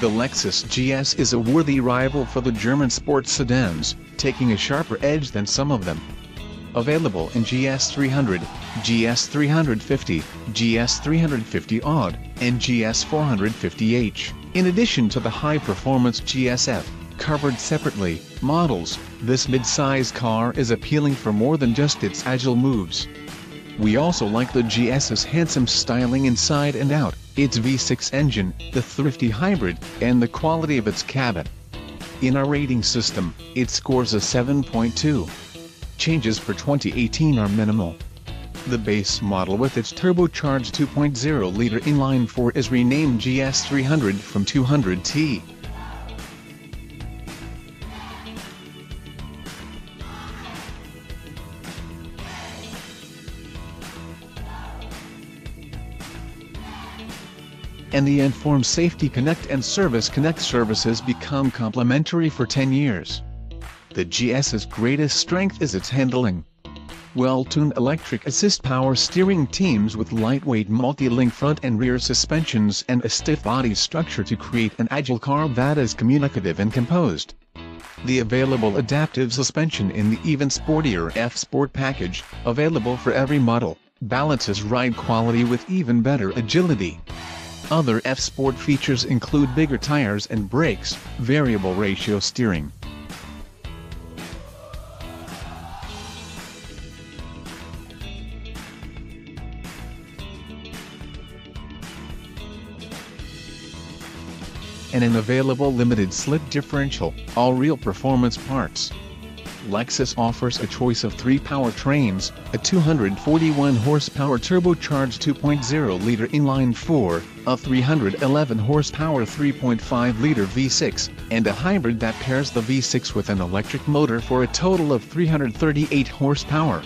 The Lexus GS is a worthy rival for the German sports sedans, taking a sharper edge than some of them. Available in GS 300, GS 350, GS 350h, and GS 450h, in addition to the high-performance GS F, covered separately, models, this mid-size car is appealing for more than just its agile moves. We also like the GS's handsome styling inside and out, its V6 engine, the thrifty hybrid, and the quality of its cabin. In our rating system, it scores a 7.2. Changes for 2018 are minimal. The base model with its turbocharged 2.0-liter inline-4 is renamed GS 300 from 200T. And the Enform Safety Connect and Service Connect services become complimentary for 10 years. The GS's greatest strength is its handling. Well-tuned electric assist power steering teams with lightweight multi-link front and rear suspensions and a stiff body structure to create an agile car that is communicative and composed. The available adaptive suspension in the even sportier F Sport package, available for every model, balances ride quality with even better agility. Other F Sport features include bigger tires and brakes, variable ratio steering, and an available limited slip differential, all real performance parts. Lexus offers a choice of three powertrains, a 241-horsepower turbocharged 2.0-liter inline-4, a 311-horsepower 3.5-liter V6, and a hybrid that pairs the V6 with an electric motor for a total of 338 horsepower.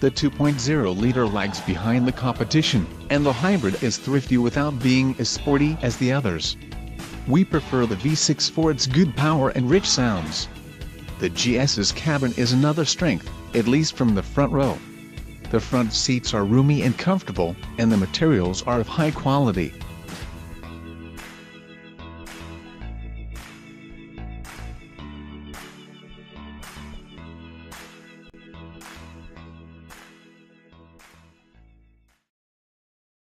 The 2.0-liter lags behind the competition, and the hybrid is thrifty without being as sporty as the others. We prefer the V6 for its good power and rich sounds. The GS's cabin is another strength, at least from the front row. The front seats are roomy and comfortable, and the materials are of high quality.